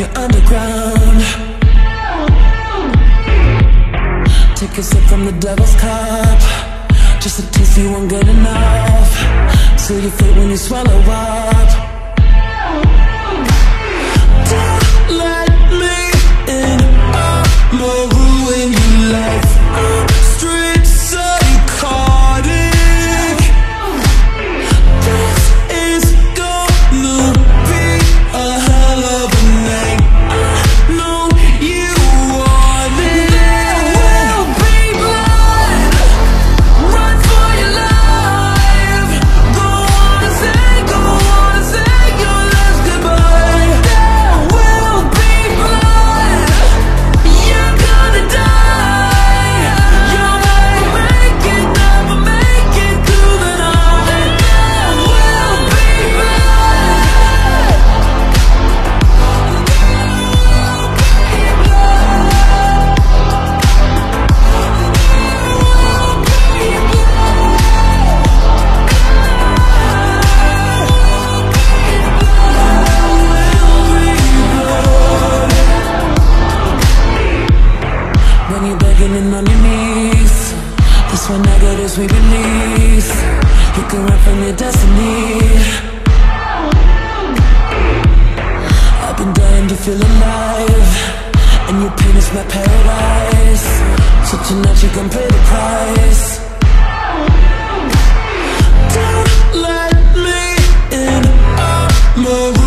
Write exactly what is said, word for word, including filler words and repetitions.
you're underground. Take a sip from the devil's cup, just a taste you weren't good enough. Seal your fate when you swallow up. When negatives we release, you can run from your destiny. I've been dying to feel alive, and your pain is my paradise. So tonight you can pay the price. Don't let me in a mirror.